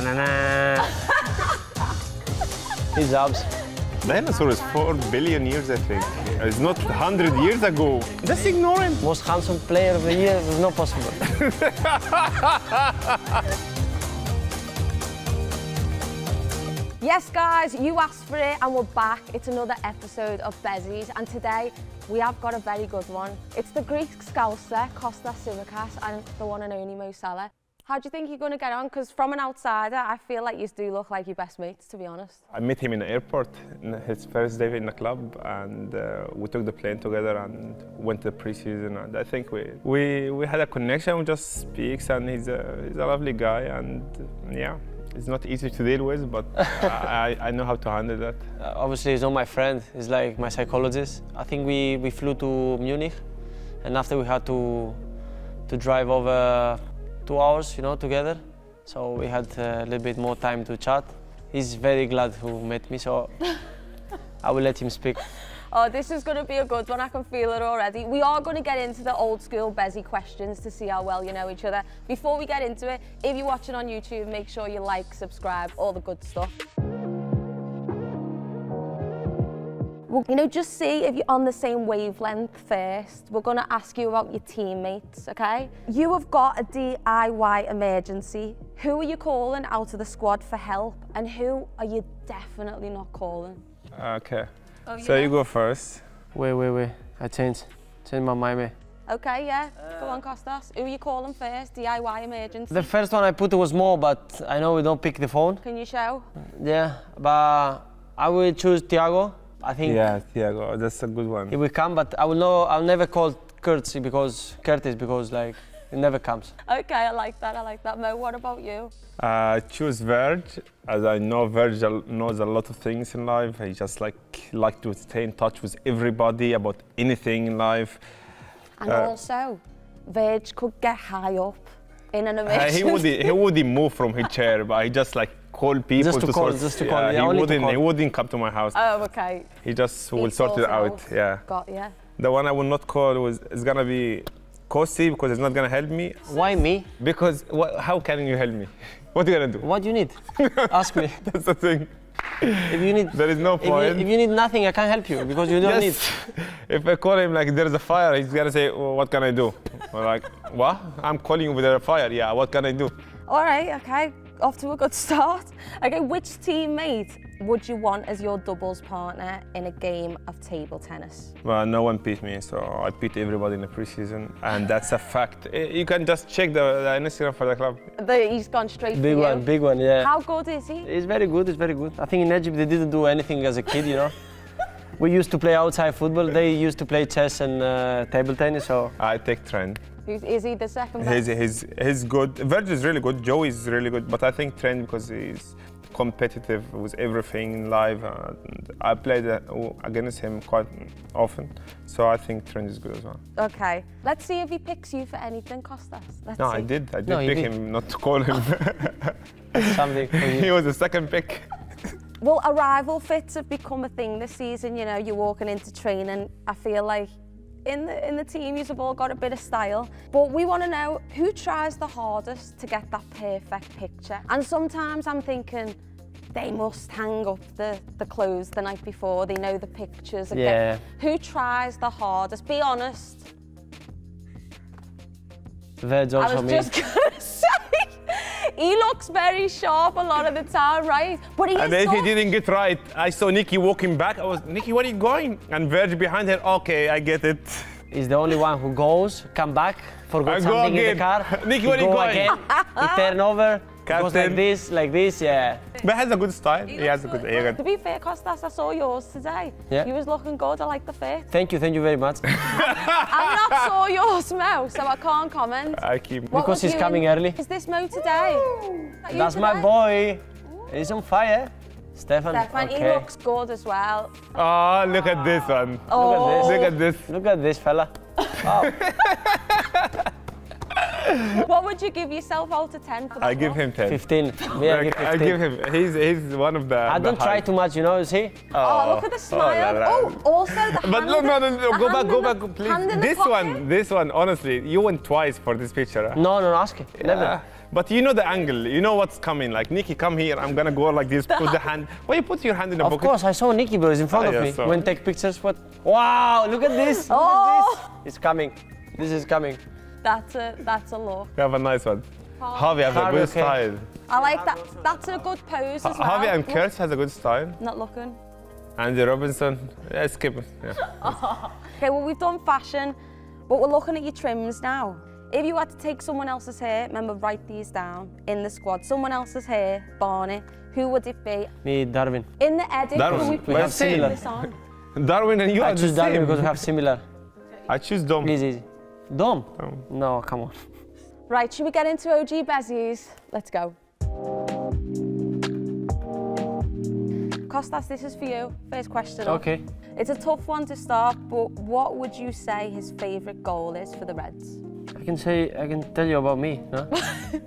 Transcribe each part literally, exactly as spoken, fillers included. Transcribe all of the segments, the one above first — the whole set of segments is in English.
na. He jobs. Dinosaur is four billion years, I think. It's not one hundred years ago. Just ignore him. Most handsome player of the year is not possible. Yes, guys, you asked for it and we're back. It's another episode of Bezzies and today we have got a very good one. It's the Greek scouser, Kostas Tsimikas, and the one and only Mo Salah. How do you think you're going to get on? Because from an outsider, I feel like you do look like your best mates, to be honest. I met him in the airport, his first day in the club, and uh, we took the plane together and went to the pre-season. And I think we, we, we had a connection, we just speaks, and he's a, he's a lovely guy, and yeah. It's not easy to deal with, but I, I know how to handle that. Uh, obviously, he's not my friend, he's like my psychologist. I think we, we flew to Munich, and after we had to, to drive over two hours, you know, together. So we had a little bit more time to chat. He's very glad who met me, so I will let him speak. Oh, this is going to be a good one. I can feel it already. We are going to get into the old school Bezzy questions to see how well you know each other. Before we get into it, if you're watching on YouTube, make sure you like, subscribe, all the good stuff. Well, you know, just see if you're on the same wavelength first. We're going to ask you about your teammates, okay? You have got a D I Y emergency. Who are you calling out of the squad for help? And who are you definitely not calling? Okay. Oh, so yeah. You go first. Wait, wait, wait. I changed. Change my mind, mate. Okay, yeah. Uh, go on, Kostas. Who are you calling first? D I Y emergency. The first one I put was Mo, but I know we don't pick the phone. Can you show? Yeah, but I will choose Thiago, I think. Yeah, Thiago. That's a good one. He will come, but I will know. I'll never call Curtis because Curtis because like it never comes. Okay, I like that. I like that. Mo, what about you? Uh, choose Virg. As I know, Virgil knows a lot of things in life. He just like like to stay in touch with everybody about anything in life. And uh, also, Virg could get high up in an emergency. Uh, he wouldn't he wouldn't move from his chair, but he just like call people just to, to call, sort, just to yeah, call. Yeah, he wouldn't call. He wouldn't come to my house. Oh, okay. He just will he sort it out. Out. Yeah. Got yeah. The one I will not call was is gonna be Kossi because it's not gonna help me. Why me? Because wh how can you help me? What are you going to do? What do you need? Ask me. That's the thing. If you need, there is no point. If you, if you need nothing, I can't help you because you don't yes. need. If I call him like there's a fire, he's going to say, well, what can I do? Or like, what? I'm calling you with a fire. Yeah, what can I do? All right, okay. Off to a good start. Okay, which teammate would you want as your doubles partner in a game of table tennis? Well, no one beat me, so I beat everybody in the preseason, and that's a fact. You can just check the, the Instagram for the club. The, he's gone straight for you. Big one, big one, yeah. How good is he? He's very good, he's very good. I think in Egypt they didn't do anything as a kid, you know. We used to play outside football, they used to play chess and uh, table tennis, so... I take Trent. Is he the second best? He's, he's, he's good. Virgil is really good, Joey is really good, but I think Trent because he's competitive with everything in life. And I played against him quite often, so I think Trent is good as well. Okay, let's see if he picks you for anything, Kostas. Let's no, see. I did. I did no, pick did. him, not to call him. Something. He was the second pick. Well, arrival fits have become a thing this season. You know, you're walking into training. I feel like. In the, in the team, you've all got a bit of style. But we want to know who tries the hardest to get that perfect picture. And sometimes I'm thinking, they must hang up the, the clothes the night before. They know the pictures. Yeah. Who tries the hardest? Be honest. Virgil, I was just going to say, he looks very sharp a lot of the time, right? But he and then so he didn't get right. I saw Nikki walking back. I was, Nikki, where are you going? And Virg behind her, okay, I get it. He's the only one who goes, come back, forgot something in the car. Nikki, where are you going? Again. He turn over, Captain. Goes like this, like this, yeah. But he has a good style. He, he has a good hair. To be fair, Kostas, I saw yours today. Yeah. He was looking good, I like the fit. Thank you, thank you very much. I not saw yours, Mo, so I can't comment. I keep... What because he's coming in? Early. Is this Mo today? That That's today? my boy. Ooh. He's on fire. Stefan, Stefan okay. He looks good as well. Oh, look at this one. Oh. Look at this. Look at this, look at this fella. Wow. What would you give yourself out of ten? For I give him ten. fifteen. Yeah, I, give fifteen. I give him. He's he's one of the. I the don't high. try too much, you know. You see? Oh, oh look at the smile. Oh, oh, oh also the. But look, no, no, no. Go back, go back, please. This one, this one. Honestly, you went twice for this picture. Huh? No, no, ask him. Yeah. Never. But you know the angle, you know what's coming. Like, Nicky, come here, I'm gonna go like this, put the hand. Well, you put your hand in the of pocket. Of course, I saw Nicky, bro, he's in front ah, of yeah, me. So. When take pictures, what? Wow, look at this, look oh. at this. It's coming, this is coming. That's a, that's a look. You have a nice one. Harvey, Harvey has Harvey, a good okay. style. I like that, that's a good pose as well. Harvey and Curtis has a good style. Not looking. Andy Robinson, yeah, skip it. Yeah. Oh. Okay, well, we've done fashion, but we're looking at your trims now. If you had to take someone else's hair, remember, write these down in the squad. Someone else's hair, Barney, who would it be? Me, Darwin. In the edit, Darwin. Can we we have similar. This on? Darwin and you I are the same. I choose Darwin because we have similar. I choose Dom. Easy, easy. Dom? Dom? No, come on. Right, should we get into O G Bezzies? Let's go. Kostas, this is for you. First question. Okay. It's a tough one to start, but what would you say his favourite goal is for the Reds? I can say, I can tell you about me, no?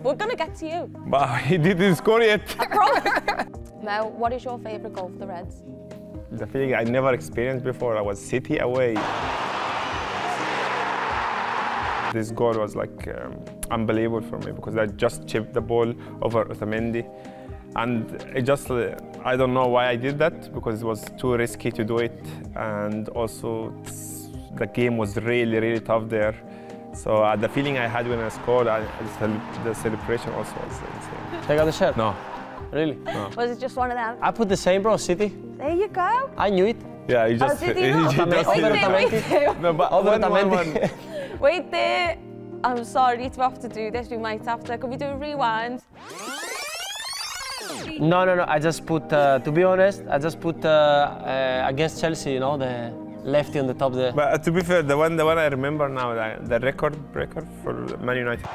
We're gonna get to you. But he didn't score yet. I promise. Mo, what is your favourite goal for the Reds? The feeling I never experienced before. I was City away. This goal was like um, unbelievable for me because I just chipped the ball over Otamendi. And it just, uh, I don't know why I did that, because it was too risky to do it. And also, the game was really, really tough there. So uh, the feeling I had when I scored, I, the celebration also was insane. Take out the shirt? No. Really? No. Was it just one of them? I put the same, bro, City. There you go. I knew it. Yeah, you just... Oh, did you not? Over Otamendi. Wait there. I'm sorry to have to do this. We might have to. Can we do a rewind? No, no, no. I just put, uh, to be honest, I just put uh, uh, against Chelsea, you know, the lefty on the top there. But uh, to be fair, the one, the one I remember now, the, the record breaker for Man United.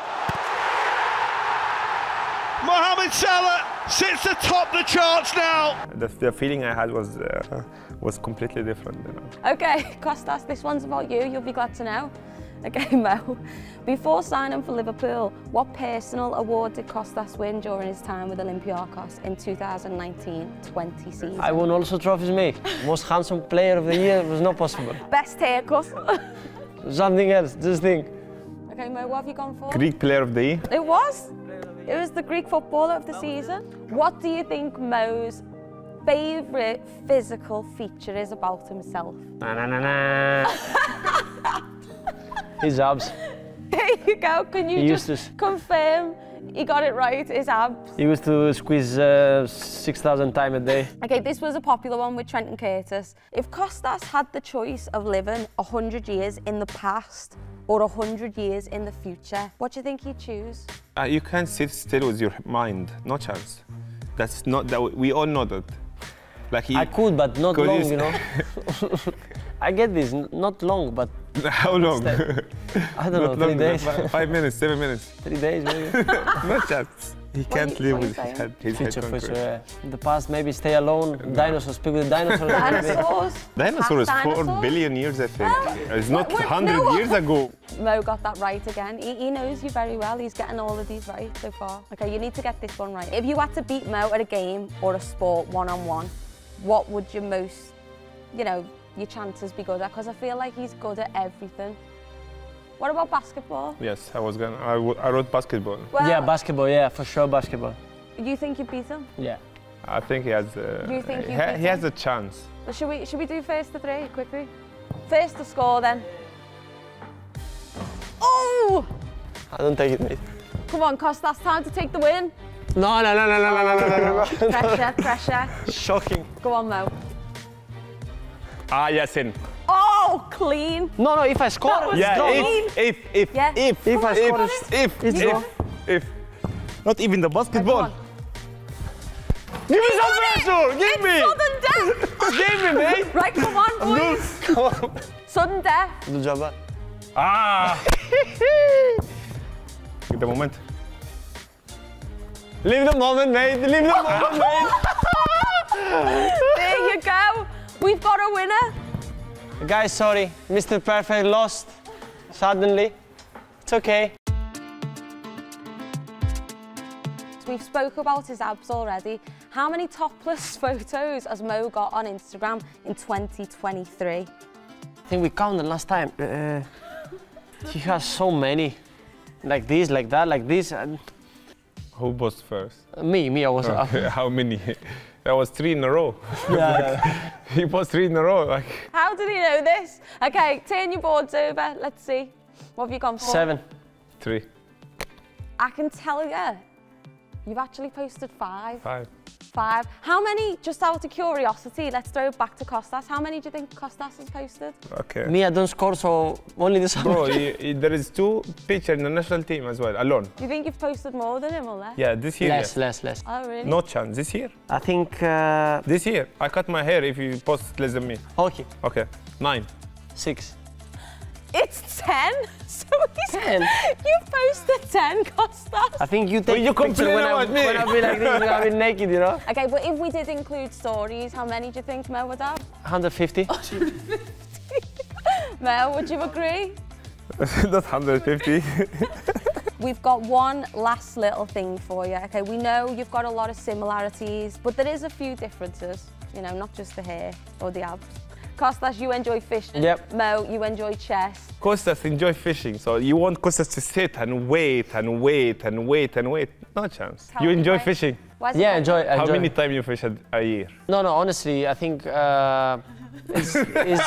Mohamed Salah sits atop the charts now. The, the feeling I had was uh, was completely different, you know. Okay, Kostas, this one's about you. You'll be glad to know. Okay, Mo. Before signing for Liverpool, what personal award did Kostas win during his time with Olympiacos in two thousand nineteen twenty season? I won also trophies, mate. Most handsome player of the year was not possible. Best haircut. Something else, just think. Okay, Mo, what have you gone for? Greek player of the year. It was. It was the Greek footballer of the season. What do you think Mo's favourite physical feature is about himself? Na na na na. His abs. There you go. Can you he just to... confirm he got it right? His abs. He used to squeeze uh, six thousand times a day. Okay, this was a popular one with Trent and Curtis. If Kostas had the choice of living one hundred years in the past or one hundred years in the future, what do you think he'd choose? Uh, you can't sit still with your mind. No chance. That's not that. We all know that. Like he, I could, but not could long, you, you know. I get this, not long, but... How long? I don't not know, three long, days. Five minutes, seven minutes. Three days, maybe. No chance. He what can't you, live with his head. His future, head future, yeah. In the past, maybe stay alone. No. Dinosaurs, speak with dinosaurs. Dinosaurs? Dinosaurs, four billion years, I think. Uh, it's not what, what, one hundred no. years ago. Mo got that right again. He, he knows you very well. He's getting all of these right so far. Okay, you need to get this one right. If you had to beat Mo at a game or a sport one-on-one, -on -one, what would your most, you know, your chances be good at, because I feel like he's good at everything. What about basketball? Yes, I was gonna, I, I wrote basketball. Well, yeah, basketball, yeah, for sure basketball. You think you beat him? Yeah. I think he has a, you think you he, beat he has a chance. Well, should we, should we do first to three, quickly? First to score, then. Oh! I don't take it, mate. Come on, Kostas, time to take the win. No, no, no, no, no, no, no, no, no. Pressure, pressure. Shocking. Go on, Mo. Ah, yes, in. Oh, clean. No, no, if I score, it's yeah, if, if, if, yeah. if, if, I score, if, if, if, if, if, not even the basketball. Give me some pressure, give it's me. Sudden death. Give me, mate. Right, come on, boys. Look, come on. Sudden death. Do jabba. Ah. Give the moment. Leave the moment, mate. Leave the moment, mate. There you go. We've got a winner. Guys, sorry. Mister Perfect lost suddenly. It's okay. We've spoken about his abs already. How many topless photos has Mo got on Instagram in twenty twenty-three? I think we counted last time. Uh, he has so many. Like this, like that, like this. Who bossed first? Uh, me, me, I was... Oh, okay. How many? That was three in a row. Yeah. Like, he bossed three in a row. Like. How did he know this? Okay, turn your boards over. Let's see. What have you gone for? Seven. Three. I can tell you, you've actually posted five. Five. Five. How many, just out of curiosity, let's throw it back to Kostas. How many do you think Kostas has posted? Okay. Me, I don't score, so only this one. Bro, you, you, there is two pictures in the national team as well, alone. Do you think you've posted more than him or less? Yeah, this year. Less, yeah. less, less. Oh, really? No chance. This year? I think... Uh... This year. I cut my hair if you post less than me. Okay. Okay. Nine. Six. It's ten, so he's ten. You posted ten, Kostas. I think you take well, you complain when about I, me. When I'll be like this, I'll be naked, you know? Okay, but if we did include stories, how many do you think Mo would have? one hundred fifty. one hundred fifty. Mo, would you agree? Not one hundred fifty. We've got one last little thing for you, okay? We know you've got a lot of similarities, but there is a few differences, you know, not just the hair or the abs. Kostas, you enjoy fishing. Yep. Mo, you enjoy chess. Kostas enjoy fishing, so you want Kostas to sit and wait and wait and wait and wait. No chance. Tell you enjoy why. Fishing. Why yeah, enjoy, enjoy. How many times you fish a year? No, no. Honestly, I think uh, it's. it's you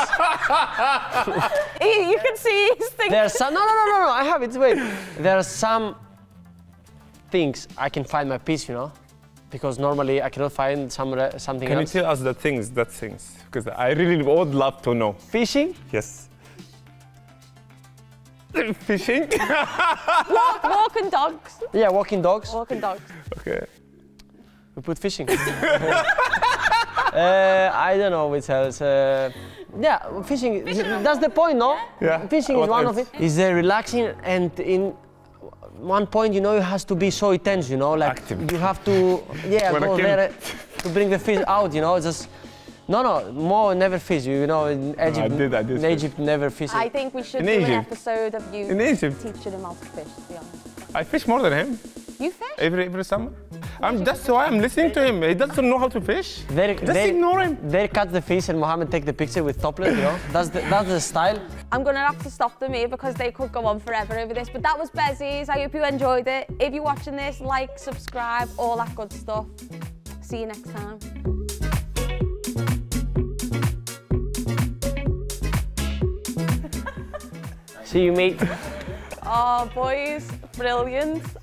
can see he's thinking. There's some. No, no, no, no, no. I have it. Wait. There are some things I can find my peace, you know. Because normally I cannot find some, something Can else. Can you tell us the things, that things? Because I really would love to know. Fishing? Yes. Fishing? Walk, walking dogs. Yeah, walking dogs. Walking dogs. Okay. We put fishing. uh, I don't know which else. Uh, yeah, fishing, fishing. That's the point, no? Yeah. Fishing what is one else? Of it. Is uh, relaxing and in... One point, you know, it has to be so intense, you know, like active. You have to, yeah, go there to bring the fish out, you know, just, no, no, Mo never fish, you know, in Egypt, no, I did, I did in Egypt never fish. I think we should in do Egypt. An episode of you in Egypt. Teaching him how to fish, to be honest. I fish more than him. You fish? Every, every summer. I'm, that's why I'm listening to him. He doesn't know how to fish. They're, Just they're, ignore him. They cut the fish and Mohammed take the picture with topless, you know? That's the, that's the style. I'm going to have to stop them here because they could go on forever over this. But that was Bezzies. I hope you enjoyed it. If you're watching this, like, subscribe, all that good stuff. See you next time. See you, mate. Oh, boys. Brilliant.